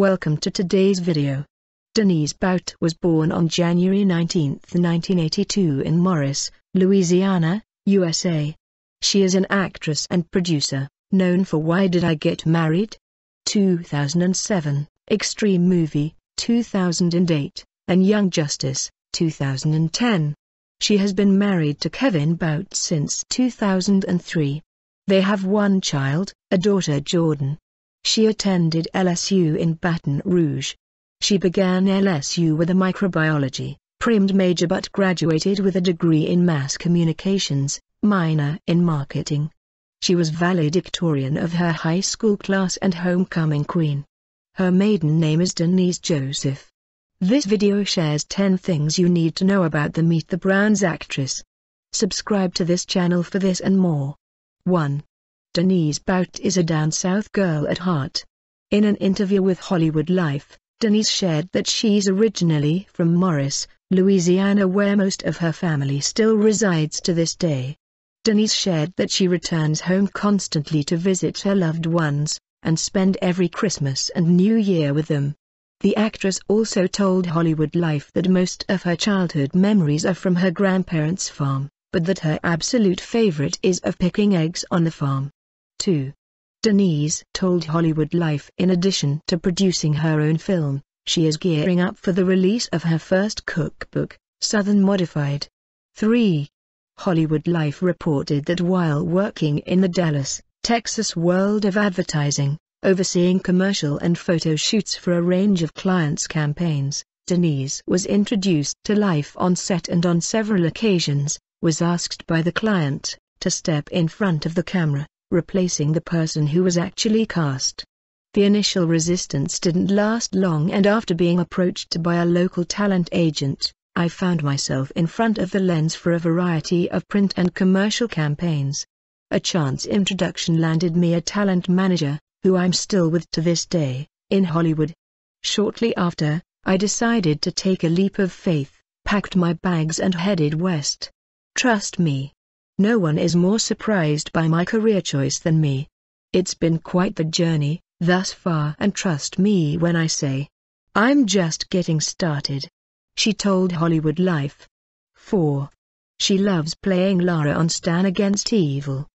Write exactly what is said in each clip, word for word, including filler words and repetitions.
Welcome to today's video. Denise Boutte was born on January nineteenth, nineteen eighty-two in Maurice, Louisiana, U S A. She is an actress and producer, known for Why Did I Get Married? two thousand seven, Extreme Movie, two thousand eight, and Young Justice, two thousand ten. She has been married to Kevin Boutte since two thousand three. They have one child, a daughter Jordan. She attended L S U in Baton Rouge. She began L S U with a microbiology, primed major but graduated with a degree in mass communications, minor in marketing. She was valedictorian of her high school class and homecoming queen. Her maiden name is Denise Joseph. This video shares ten things you need to know about the Meet the Browns actress. Subscribe to this channel for this and more. one. Denise Boutte is a down-south girl at heart. In an interview with Hollywood Life, Denise shared that she's originally from Maurice, Louisiana, where most of her family still resides to this day. Denise shared that she returns home constantly to visit her loved ones, and spend every Christmas and New Year with them. The actress also told Hollywood Life that most of her childhood memories are from her grandparents' farm, but that her absolute favorite is of picking eggs on the farm. two. Denise told Hollywood Life in addition to producing her own film, she is gearing up for the release of her first cookbook, Southern Modified. three. Hollywood Life reported that while working in the Dallas, Texas world of advertising, overseeing commercial and photo shoots for a range of clients' campaigns, Denise was introduced to life on set and on several occasions, was asked by the client to step in front of the camera, replacing the person who was actually cast. The initial resistance didn't last long, and after being approached by a local talent agent, I found myself in front of the lens for a variety of print and commercial campaigns. A chance introduction landed me a talent manager, who I'm still with to this day, in Hollywood. Shortly after, I decided to take a leap of faith, packed my bags and headed west. Trust me. No one is more surprised by my career choice than me. It's been quite the journey, thus far, and trust me when I say, I'm just getting started. She told Hollywood Life. four. She loves playing Lara on Stan Against Evil.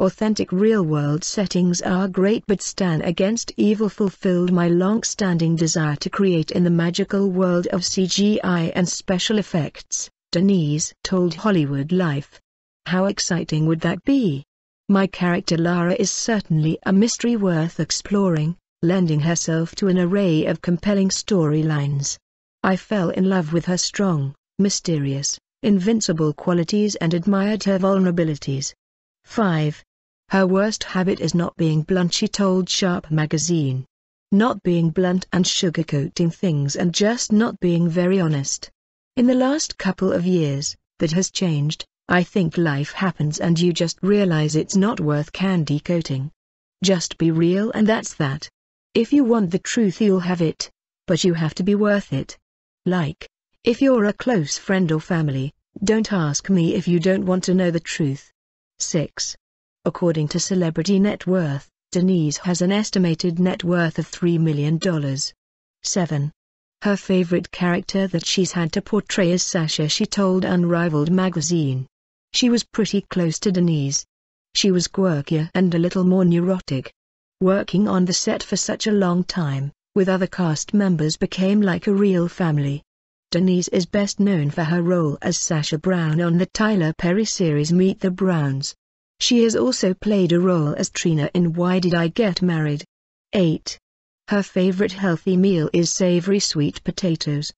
Authentic real-world settings are great, but Stan Against Evil fulfilled my long-standing desire to create in the magical world of C G I and special effects, Denise told Hollywood Life. How exciting would that be? My character Lara is certainly a mystery worth exploring, lending herself to an array of compelling storylines. I fell in love with her strong, mysterious, invincible qualities and admired her vulnerabilities. five. Her worst habit is not being blunt, she told Sharp magazine. Not being blunt and sugarcoating things and just not being very honest. In the last couple of years, that has changed. I think life happens and you just realize it's not worth candy coating. Just be real and that's that. If you want the truth you'll have it, but you have to be worth it. Like, if you're a close friend or family, don't ask me if you don't want to know the truth. six. According to Celebrity Net Worth, Denise has an estimated net worth of three million dollars. seven. Her favorite character that she's had to portray is Sasha, she told Unrivaled magazine. She was pretty close to Denise. She was quirkier and a little more neurotic. Working on the set for such a long time, with other cast members became like a real family. Denise is best known for her role as Sasha Brown on the Tyler Perry series Meet the Browns. She has also played a role as Trina in Why Did I Get Married? eight. Her favorite healthy meal is savory sweet potatoes.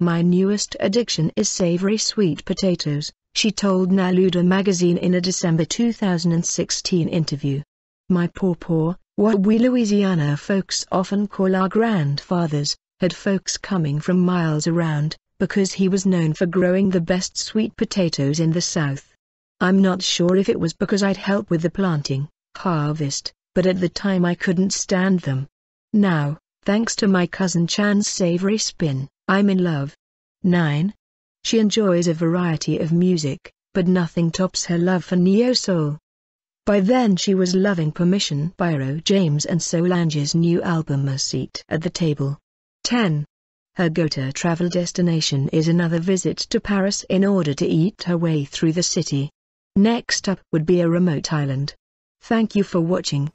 My newest addiction is savory sweet potatoes, she told Naluda magazine in a December two thousand sixteen interview. My pawpaw, what we Louisiana folks often call our grandfathers, had folks coming from miles around, because he was known for growing the best sweet potatoes in the South. I'm not sure if it was because I'd help with the planting, harvest, but at the time I couldn't stand them. Now, thanks to my cousin Chan's savory spin, I'm in love. nine. She enjoys a variety of music, but nothing tops her love for neo-soul. By then she was loving permission by Ro James and Solange's new album A Seat at the Table. ten. Her go-to travel destination is another visit to Paris in order to eat her way through the city. Next up would be a remote island. Thank you for watching.